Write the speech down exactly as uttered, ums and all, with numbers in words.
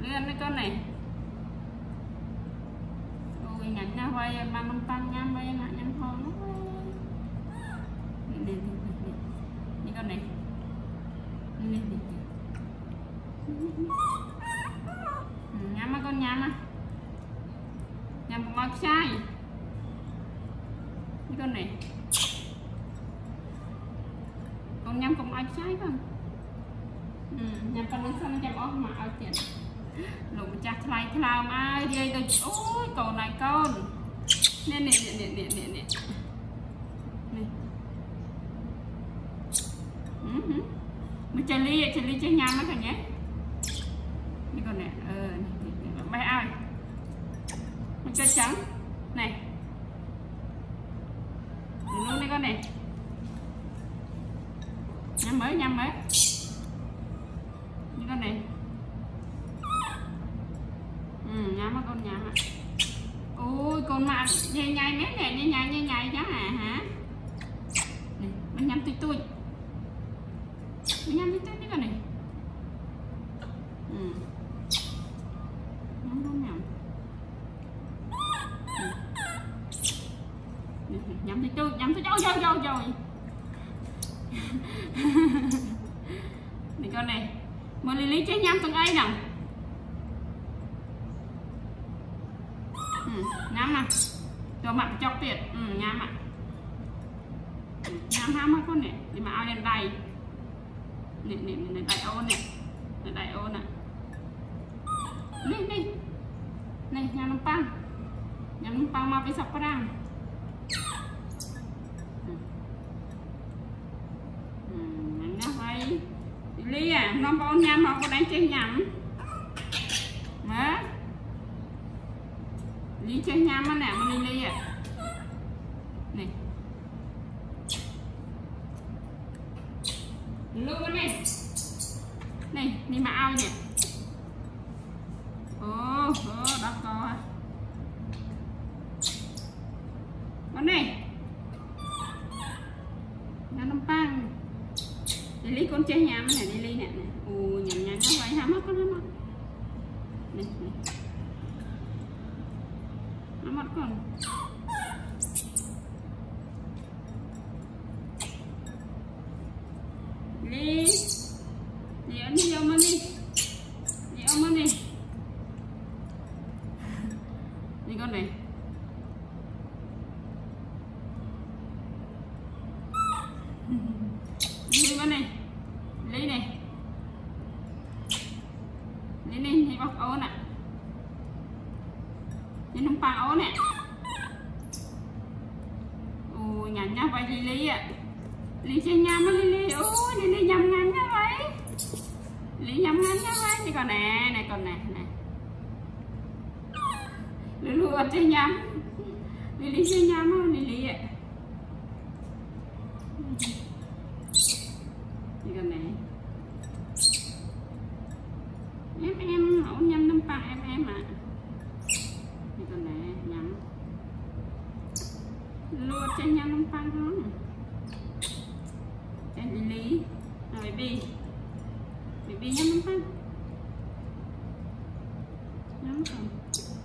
lên mấy con này ôi nhánh nha hoài ba măng pan nhám bay nặng nhám thôi đi đi con này đi đi nhám mấy con nhám à nhám một mọc sai đi con này con nhám cũng ai sai không nhám con đứng sau nhám ôm mà ao tiền lục chặt lại làm ai đây tôi ôi con này con nè nè nè nè nè nè mình chơi ly chơi ly chơi nhám nó còn nhé đi con này ờ bay ai mình chơi trắng này luôn đi con này nhám mới nhám mới đi con này. Ừ, nhá mà con nhá ôi con mà nhai nhai mép này nhai nhai nhai nhai nhá à hả mình nhắm tui tui mình nhắm tui tui cái này ừ. Nhắm không nhắm ừ. Nhắm tui tui nhắm tui tui rồi rồi rồi này con này mà lý lý chứ nhắm từng ấy nào. Ừ, nhám nè cho mặt chọc tiệt ừ, nhám ạ ừ, nhám ham á con nè đi mà ao lên đầy nè nè nè đầy ôn nè nè đầy ôn nè nè nè nè nhám nông pang nhám nông pang mà phải sọc ra nhám nhá hoay đi ly à nó có nhám mà con đánh chơi nhám má đi chơi nhám á nè, mình đi đi à này luôn này này, đi mà ao nhỉ ô, ô, đọc coi con này nó nấm pang đi lấy con chơi nhám này, đi lấy nè ồ, nhám nhám nó vậy hám á con hám á này, này nó mất con đi đi ăn đi ăn đi đi ăn đi đi con này đi con này lấy này lấy này thì bóc ấu nè nhìn không bao nè ôi nhắn nhá vậy đi lý ạ lý chơi nhám á lý lý ôi đi lý nhắm ngắn nhá vậy lý nhắm ngắn nhá vậy thì còn nè này còn nè nè lý luôn chơi nhám lý lý chơi nhám không lý lý ạ thì còn nè em em ổn nhắm năm ba em em ạ à. Con này nhắm luôn cho nhắm nông pang không cho lý rồi bi bi nhắm nông pang nhắm không